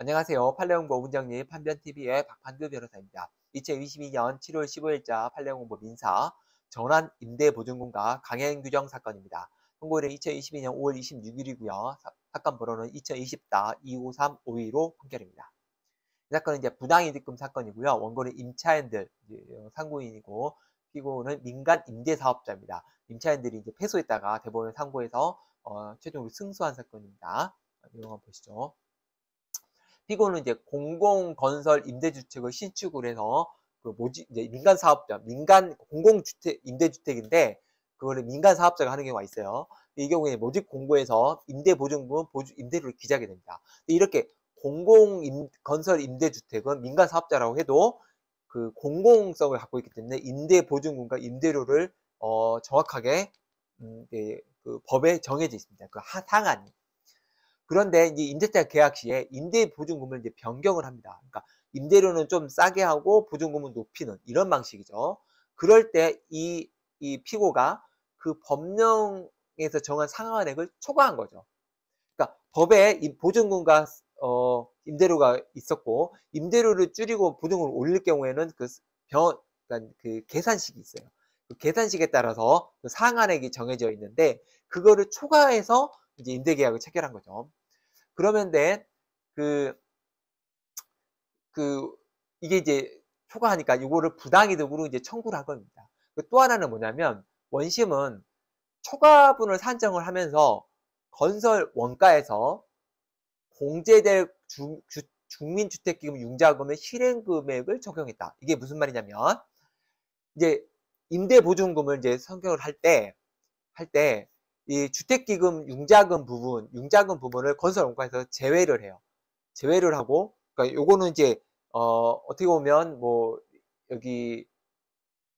안녕하세요. 판례공보 운영님 판변TV의 박판규 변호사입니다. 2022년 7월 15일자 판례공보 민사 전환 임대보증금과 강행 규정 사건입니다. 선고일은 2022년 5월 26일이고요. 사건 번호는 2020다253515 판결입니다. 이 사건은 이제 분양이득금 사건이고요. 원고는 임차인들, 상고인이고 피고는 민간 임대사업자입니다. 임차인들이 이제 패소했다가 대법원 상고에서 최종으로 승소한 사건입니다. 내용 한번 보시죠. 피고는 이제 공공건설 임대주택을 신축을 해서 이제 민간 사업자, 민간 공공주택 임대주택인데 그거를 민간 사업자가 하는 경우가 있어요. 이 경우에 모집 공고에서 임대보증금 임대료를 기재하게 됩니다. 이렇게 공공건설 임대주택은 민간 사업자라고 해도 그 공공성을 갖고 있기 때문에 임대보증금과 임대료를 정확하게 그 법에 정해져 있습니다. 그 상한이. 그런데 이제 임대차 계약 시에 임대보증금을 이제 변경을 합니다. 그러니까 임대료는 좀 싸게 하고 보증금은 높이는 이런 방식이죠. 그럴 때 이 피고가 그 법령에서 정한 상한액을 초과한 거죠. 그러니까 법에 이 보증금과 임대료가 있었고 임대료를 줄이고 보증금을 올릴 경우에는 그 계산식이 있어요. 그 계산식에 따라서 그 상한액이 정해져 있는데 그거를 초과해서 이제 임대계약을 체결한 거죠. 그러면데 이게 이제 초과하니까 이거를 부당이득으로 이제 청구를 한 겁니다. 또 하나는 뭐냐면 원심은 초과분을 산정을 하면서 건설 원가에서 공제될 국민주택기금 융자금의 실행금액을 적용했다. 이게 무슨 말이냐면 이제 임대보증금을 이제 선정을 할 때 이 주택기금 융자금 부분을 건설 원가에서 제외를 해요. 제외를 하고 그러니까 요거는 이제 어떻게 보면 뭐 여기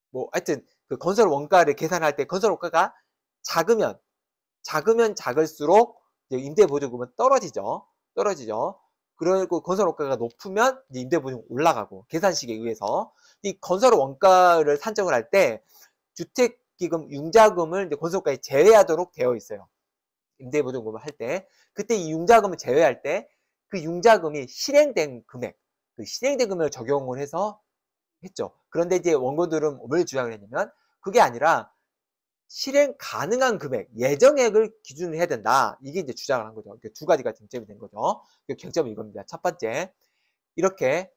뭐 하여튼 그 건설 원가를 계산할 때 건설 원가가 작으면 작을수록 이제 임대보증금은 떨어지죠. 그리고 건설 원가가 높으면 이제 임대보증금 올라가고 계산식에 의해서 이 건설 원가를 산정을 할 때 주택기금 융자금을 이제 건설 원가에 제외하도록 되어 있어요. 임대보증금을 할 때 그때 이 융자금을 제외할 때 그 융자금이 실행된 금액, 그 실행된 금액을 적용을 해서 했죠. 그런데 이제 원고들은 뭘 주장을 했냐면 그게 아니라 실행 가능한 금액, 예정액을 기준으로 해야 된다. 이게 이제 주장을 한 거죠. 두 가지가 쟁점이 된 거죠. 쟁점은 이겁니다. 첫 번째, 이렇게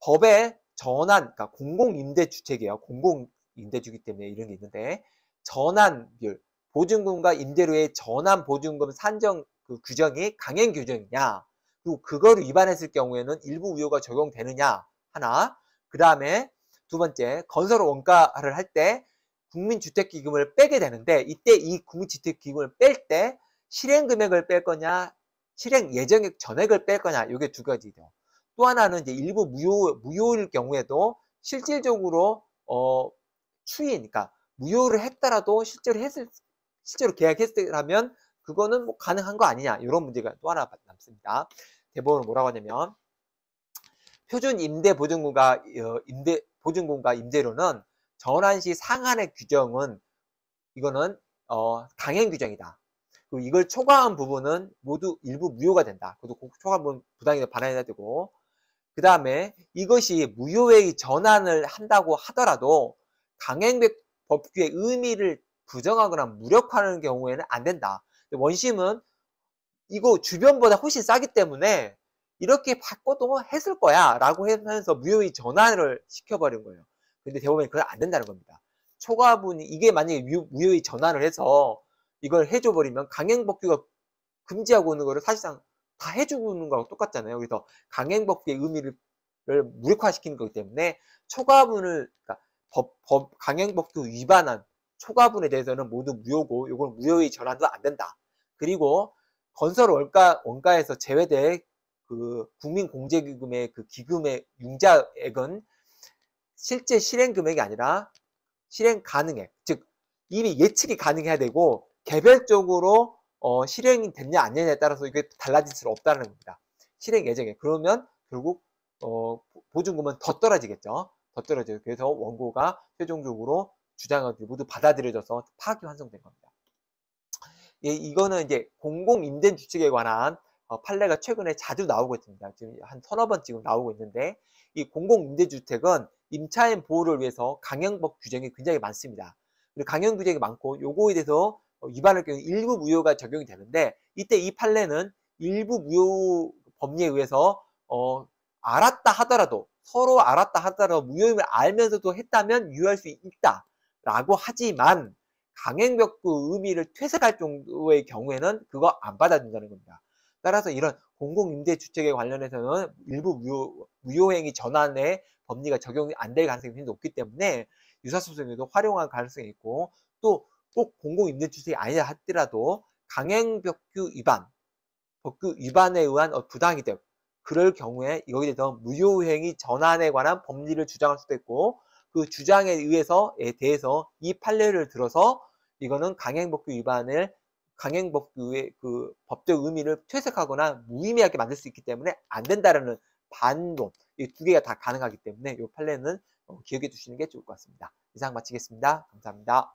법에 전환, 그러니까 공공임대주택이에요. 공공임대주기 때문에 이런 게 있는데 전환율, 보증금과 임대료의 전환보증금 산정 그 규정이 강행 규정이냐, 그리고 그걸 위반했을 경우에는 일부 우효가 적용되느냐 하나, 그 다음에 두 번째, 건설 원가를 할 때 국민주택기금을 빼게 되는데 이때 이 국민주택기금을 뺄 때 실행금액을 뺄 거냐, 실행 예정액 전액을 뺄 거냐, 이게 두 가지죠. 또 하나는 이제 일부 무효일 경우에도 실질적으로 추이니까 무효를 했더라도 실제로 계약했으라면 그거는 뭐 가능한 거 아니냐, 이런 문제가 또 하나 남습니다. 대법원은 뭐라고 하냐면 표준 임대보증금과 임대료는 전환시 상한의 규정은 이거는 강행 규정이다. 그리고 이걸 초과한 부분은 모두 일부 무효가 된다. 그것도 초과한 부분 부당이득 반환해야 되고, 그 다음에 이것이 무효의 전환을 한다고 하더라도 강행 법규의 의미를 부정하거나 무력화하는 경우에는 안 된다. 원심은 이거 주변보다 훨씬 싸기 때문에 이렇게 바꿔도 했을 거야 라고 하면서 무효의 전환을 시켜버린 거예요. 근데 대법원이 그건 안 된다는 겁니다. 초과분이 이게 만약에 무효의 전환을 해서 이걸 해줘버리면 강행법규가 금지하고 있는 거를 사실상 다 해주는 거하고 똑같잖아요. 그래서 강행법규의 의미를 무력화시키는 거기 때문에 초과분을 그러니까 강행법규 위반한 초과분에 대해서는 모두 무효고 이건 무효의 전환도 안 된다. 그리고 건설 원가에서 제외될 그 국민공제기금의 그 기금의 융자액은 실제 실행금액이 아니라 실행 가능액, 즉 이미 예측이 가능해야 되고 개별적으로 실행이 됐냐 안 되냐에 따라서 이게 달라질 수 없다는 겁니다. 실행 예정액. 그러면 결국 보증금은 더 떨어지겠죠. 더 떨어져요. 그래서 원고가 최종적으로 주장을 모두 받아들여져서 파기 환송된 겁니다. 예, 이거는 이제 공공임대주택에 관한 판례가 최근에 자주 나오고 있습니다. 지금 한 서너 번 지금 나오고 있는데, 이 공공임대주택은 임차인 보호를 위해서 강행법 규정이 굉장히 많습니다. 그리고 강행 규정이 많고, 요거에 대해서 위반할 경우 일부 무효가 적용이 되는데, 이때 이 판례는 일부 무효 법리에 의해서 알았다 하더라도, 서로 알았다 하더라도 무효임을 알면서도 했다면 유효할 수 있다라고 하지만, 강행법 그 의미를 퇴색할 정도의 경우에는 그거 안 받아준다는 겁니다. 따라서 이런 공공임대주택에 관련해서는 일부 무효행위 전환의 법리가 적용이 안 될 가능성이 높기 때문에 유사소송에도 활용할 가능성이 있고, 또 꼭 공공임대주택이 아니라 하더라도 강행법규 위반, 법규 위반에 의한 부당이득, 그럴 경우에 여기에 대해서 무효행위 전환에 관한 법리를 주장할 수도 있고, 그 주장에 대해서 이 판례를 들어서 이거는 강행법규 위반을, 강행법규의 그 법적 의미를 퇴색하거나 무의미하게 만들 수 있기 때문에 안 된다라는 반론, 이 두 개가 다 가능하기 때문에 이 판례는 기억해 두시는 게 좋을 것 같습니다. 이상 마치겠습니다. 감사합니다.